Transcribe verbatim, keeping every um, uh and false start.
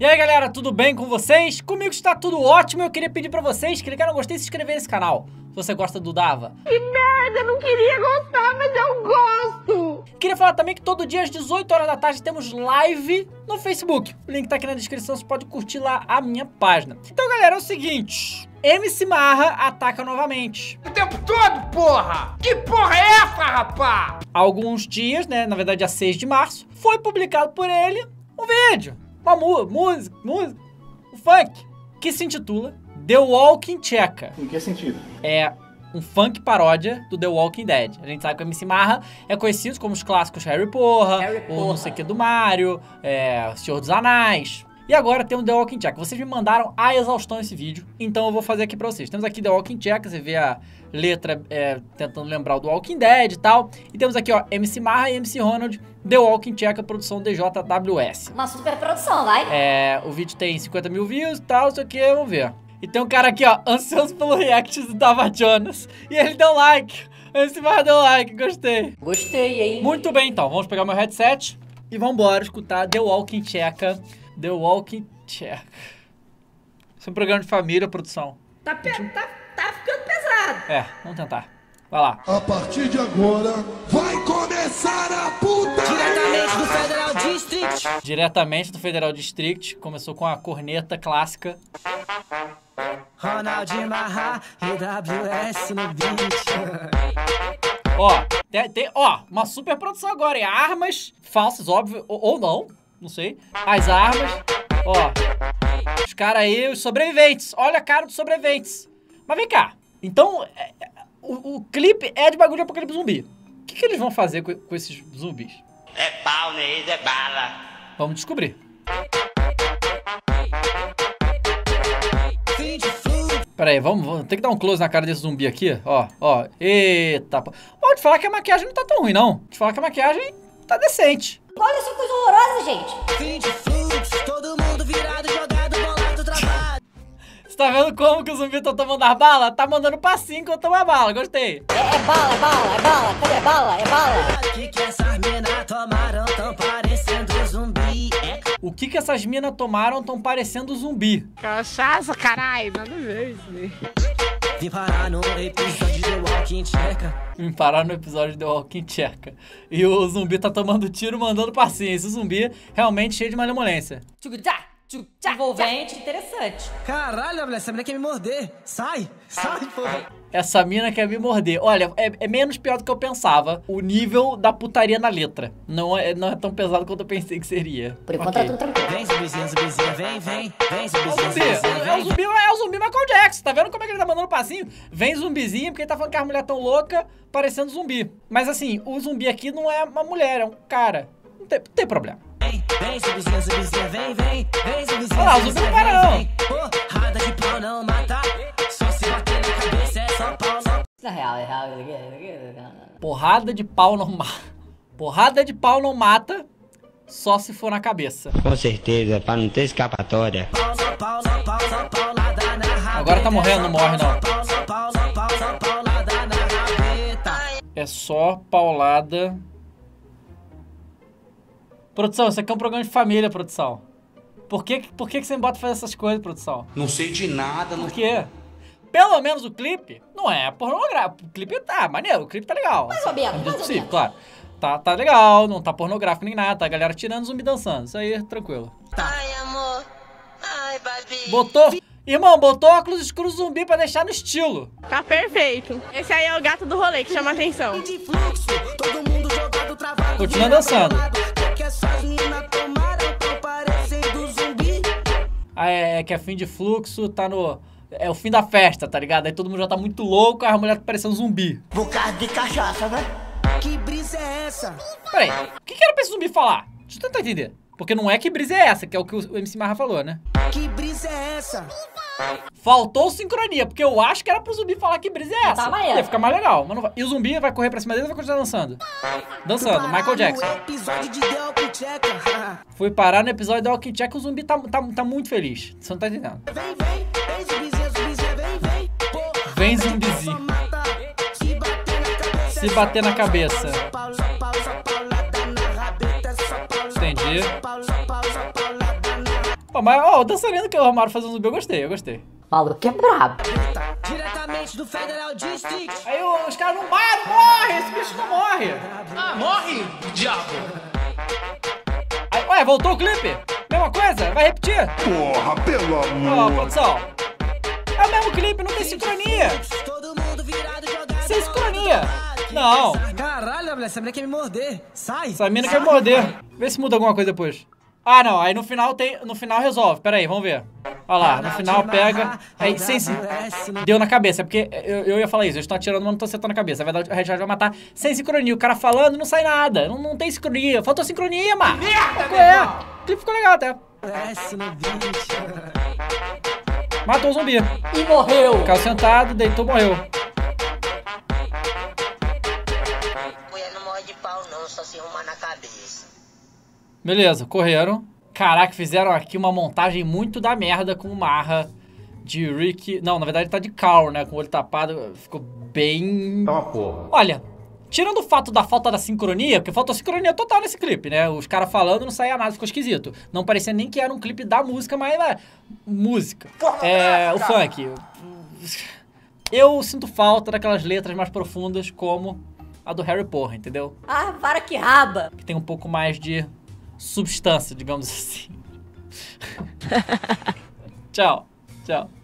E aí galera, tudo bem com vocês? Comigo está tudo ótimo. Eu queria pedir pra vocês clicar no gostei e se inscrever nesse canal. Se você gosta do Dava. Que merda, eu não queria gostar, mas eu gosto. Queria falar também que todo dia às dezoito horas da tarde temos live no Facebook. O link tá aqui na descrição, você pode curtir lá a minha página. Então galera, é o seguinte, M C Maha ataca novamente. O tempo todo, porra! Que porra é essa, rapá? Há alguns dias, né, na verdade dia seis de março, foi publicado por ele um vídeo. Uma mu música, música, um funk, que se intitula The Walking Tcheka. Em que sentido? É um funk paródia do The Walking Dead. A gente sabe que o M C Maha é conhecido como os clássicos Harry Porra, Harry Porra. Ou não sei o que do Mario, é, Senhor dos Anéis. E agora tem o The Walking Tcheka. Vocês me mandaram a exaustão esse vídeo, então eu vou fazer aqui pra vocês. Temos aqui The Walking Tcheka, você vê a letra é, tentando lembrar o do Walking Dead e tal. E temos aqui, ó, M C Maha e M C Ronald, The Walking Tcheka, produção D J W S. Uma super produção, vai. É, o vídeo tem cinquenta mil views e tal, isso aqui, vamos ver. E tem um cara aqui, ó, ansioso pelo react do Davy Jones, e ele deu like. M C Maha deu like, gostei. Gostei, hein? Muito bem, então, vamos pegar meu headset e vambora escutar The Walking Tcheka. The Walking Tcheka. Isso é um programa de família, produção. Tá, pe tá, tá ficando pesado. É, vamos tentar. Vai lá. A partir de agora, vai começar a puta! Diretamente do Federal District. Diretamente do Federal District. Começou com a corneta clássica. Ronald Maha, D J W S no beat. Ó, tem, tem, ó, uma super produção agora. Hein? Armas falsas, óbvio, ou, ou não. Não sei. As armas. Ó. Os caras aí, os sobreviventes. Olha a cara dos sobreviventes. Mas vem cá. Então, é, é, o, o clipe é de bagulho de apocalipse zumbi. O que, que eles vão fazer com, com esses zumbis? É pau, né? É bala. Vamos descobrir. Pera aí, vamos, vamos. Tem que dar um close na cara desse zumbi aqui. Ó, ó. Eita. Pode falar que a maquiagem não tá tão ruim, não. Pode falar que a maquiagem tá decente. Olha essa coisa horrorosa, gente. Fim de fluxo, todo mundo virado, jogado, bolado, travado. Você tá vendo como que os zumbis estão tomando as balas? Tá mandando passinho que eu tomo a bala, gostei. É, é bala, é bala, é bala, cadê é bala, é bala? O que que essas minas tomaram tão parecendo zumbi? É. O que que essas minas tomaram tão parecendo zumbi? Cachaça, caralho, nada a ver isso aí. Vim parar no episódio de The Walking Tcheka. Vim parar no episódio de The Walking Tcheka. E o zumbi tá tomando tiro, mandando passinho. Esse zumbi realmente cheio de malemolência. Tchugutá, tchugutá, envolvente, interessante. Caralho, velho, essa mina quer me morder. Sai, sai, porra. Essa mina quer me morder. Olha, é, é menos pior do que eu pensava. O nível da putaria na letra. Não é, não é tão pesado quanto eu pensei que seria. Por enquanto tá tudo tranquilo. Vem, zumbizinha, zumbizinha, vem, vem. Vem, zumbizinha, zumbizinha. É o zumbi, é o zumbi Michael Jackson. Tá vendo como é que ele tá mandando passinho? Vem, zumbizinha, porque ele tá falando que a mulher tão louca, parecendo zumbi. Mas assim, o zumbi aqui não é uma mulher, é um cara. Não tem, não tem problema. Vem, vem, zumbizinha, zumbizinha, vem, vem. Vem, zumbizinha, olha lá, o zumbi não para não. Porrada de pau não mata. Só se bater na cabeça é só pau. Não... Porrada de pau não mata. Porrada de pau não mata. Só se for na cabeça. Com certeza, pra não ter escapatória. Agora tá morrendo, não morre não. É só paulada. Produção, isso aqui é um programa de família, produção. Por que, por que você me bota fazer essas coisas, produção? Não sei de nada. Por quê? Pelo menos o clipe não é pornográfico. O clipe tá maneiro, o clipe tá legal. Mais ou menos, mais ou menos. Claro. Tá, tá legal, não tá pornográfico nem nada, tá a galera tirando zumbi dançando, isso aí, tranquilo. Tá. Ai, amor. Ai, baby. Botou... Irmão, botou óculos escuros zumbi pra deixar no estilo. Tá perfeito. Esse aí é o gato do rolê que chama atenção. Continua dançando. Ah, é, é que é fim de fluxo, tá no... É o fim da festa, tá ligado? Aí todo mundo já tá muito louco, a mulher tá parecendo zumbi. Bocado de cachaça, né? Que brisa é essa? Peraí, o que, que era pra esse zumbi falar? Deixa eu tentar entender. Porque não é que brisa é essa, que é o que o M C Maha falou, né? Que brisa é essa? Faltou sincronia, porque eu acho que era pro zumbi falar que brisa é essa. Ia ficar mais legal, mas não vai. E o zumbi vai correr pra cima dele e vai continuar dançando. Dançando, Michael Jackson. Fui parar no episódio de The Walking Tcheka e o zumbi tá, tá, tá muito feliz. Você não tá entendendo. Vem, vem, vem, zumbizinha, zumbizinha, vem, vem. Vem, zumbizinho. Se bater na cabeça. Entendi. Ó, mas ó, o dançarino que eu arrumaram fazendo zumbi, eu gostei, eu gostei. Maluco é brabo. Diretamente do Federal District. Aí os caras não morrem, morre, esse bicho não morre. Ah, morre, diabo. Aí, ué, voltou o clipe? Mesma coisa? Vai repetir? Porra, pelo amor. Ó, produção. É o mesmo clipe, não tem sincronia. Sem sincronia. Não. Caralho, velho, essa mina quer me morder. Sai. Essa mina quer me morder. Vê se muda alguma coisa depois. Ah, não. Aí no final tem... No final resolve. Pera aí, vamos ver. Olha lá, no final pega... Aí, sem... Deu na cabeça. Porque eu, eu ia falar isso. Eles estão atirando, mas não estão acertando na cabeça. Vai dar, a gente vai matar sem sincronia. O cara falando não sai nada. Não, não tem sincronia. Faltou sincronia, mano. Merda, é. O clipe ficou legal até. Matou o zumbi. E morreu. Ficou sentado, deitou, morreu. Mulher não morre de pau não, só se arrumar na cabeça. Beleza, correram. Caraca, fizeram aqui uma montagem muito da merda com o Maha de Rick. Não, na verdade tá de Carl, né? Com o olho tapado, ficou bem... Tá uma porra. Olha, tirando o fato da falta da sincronia, porque faltou sincronia total nesse clipe, né? Os caras falando não saía nada, ficou esquisito. Não parecia nem que era um clipe da música, mas era música. Porra, é, o funk. Eu sinto falta daquelas letras mais profundas como a do Harry Potter, entendeu? Ah, para que raba! Que tem um pouco mais de... substância, digamos assim. Tchau, tchau.